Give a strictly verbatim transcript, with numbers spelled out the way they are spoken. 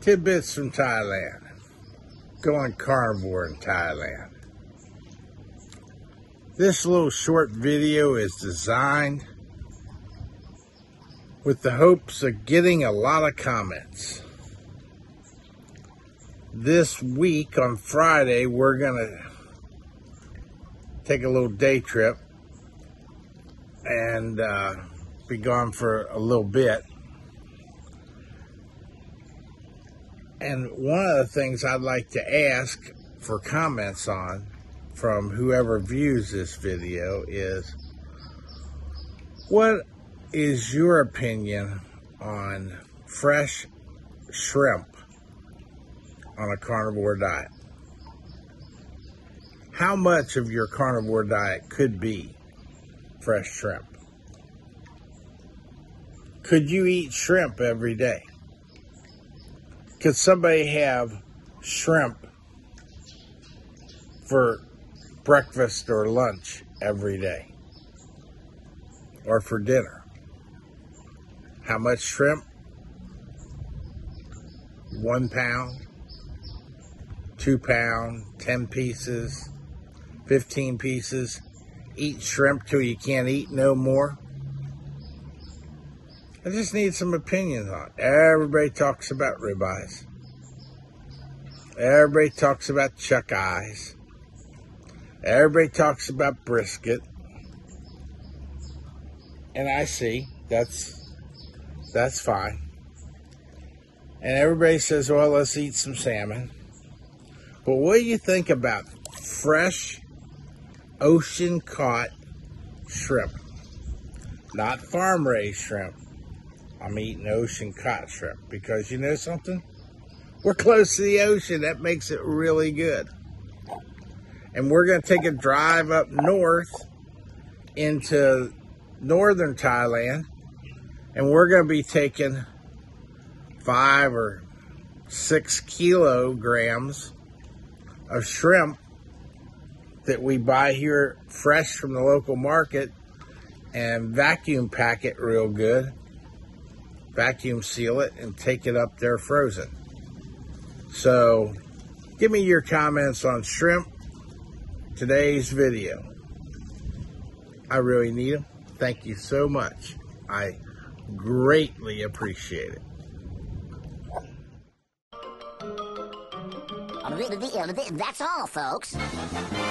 Tidbits from Thailand. Going carnivore in Thailand. This little short video is designed with the hopes of getting a lot of comments. This week on Friday, we're gonna take a little day trip and uh, be gone for a little bit. And one of the things I'd like to ask for comments on from whoever views this video is, what is your opinion on fresh shrimp on a carnivore diet? How much of your carnivore diet could be fresh shrimp? Could you eat shrimp every day? Could somebody have shrimp for breakfast or lunch every day? Or for dinner? How much shrimp? One pound? Two pound? Ten pieces? Fifteen pieces? Eat shrimp till you can't eat no more? I just need some opinions on it. Everybody talks about ribeyes. Everybody talks about chuck eyes. Everybody talks about brisket. And I see, that's, that's fine. And everybody says, well, let's eat some salmon. But what do you think about fresh, ocean-caught shrimp? Not farm-raised shrimp. I'm eating ocean caught shrimp because you know something? We're close to the ocean. That makes it really good. And we're going to take a drive up north into northern Thailand. And we're going to be taking five or six kilograms of shrimp that we buy here fresh from the local market and vacuum pack it real good. Vacuum seal it and take it up there frozen. So give me your comments on shrimp, today's video. I really need them. Thank you so much. I greatly appreciate it. That's all, folks.